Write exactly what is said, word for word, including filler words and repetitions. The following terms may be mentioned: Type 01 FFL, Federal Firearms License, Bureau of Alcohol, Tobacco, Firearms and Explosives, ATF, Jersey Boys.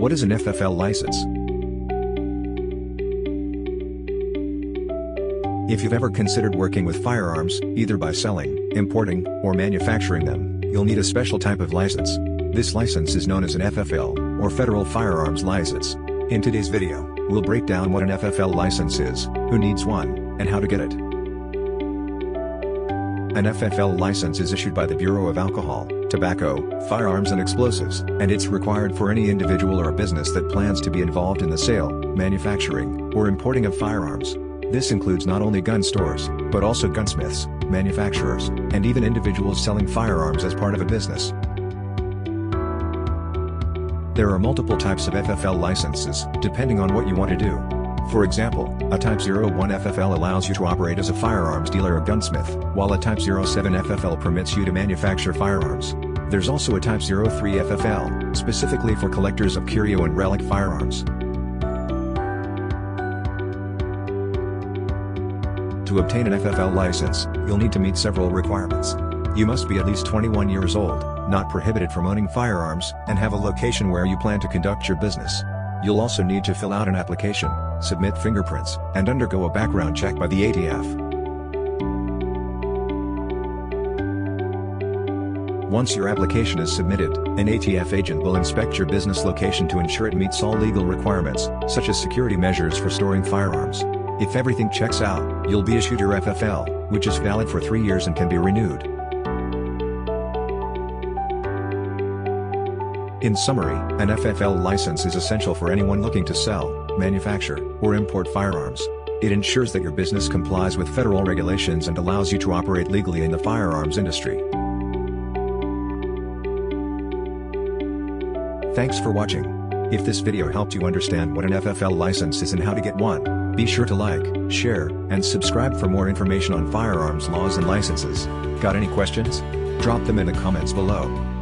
What is an F F L license? If you've ever considered working with firearms, either by selling, importing, or manufacturing them, you'll need a special type of license. This license is known as an F F L, or Federal Firearms License. In today's video, we'll break down what an F F L license is, who needs one, and how to get it. An F F L license is issued by the Bureau of Alcohol, Tobacco, Firearms and Explosives, and it's required for any individual or business that plans to be involved in the sale, manufacturing, or importing of firearms. This includes not only gun stores, but also gunsmiths, manufacturers, and even individuals selling firearms as part of a business. There are multiple types of F F L licenses, depending on what you want to do. For example, a Type zero one F F L allows you to operate as a firearms dealer or gunsmith, while a Type zero seven F F L permits you to manufacture firearms. There's also a Type zero three F F L, specifically for collectors of curio and relic firearms. To obtain an F F L license, you'll need to meet several requirements. You must be at least twenty-one years old, not prohibited from owning firearms, and have a location where you plan to conduct your business. You'll also need to fill out an application, submit fingerprints, and undergo a background check by the A T F. Once your application is submitted, an A T F agent will inspect your business location to ensure it meets all legal requirements, such as security measures for storing firearms. If everything checks out, you'll be issued your F F L, which is valid for three years and can be renewed. In summary, an F F L license is essential for anyone looking to sell, manufacture, or import firearms. It ensures that your business complies with federal regulations and allows you to operate legally in the firearms industry. Thanks for watching. If this video helped you understand what an F F L license is and how to get one, be sure to like, share, and subscribe for more information on firearms laws and licenses. Got any questions? Drop them in the comments below.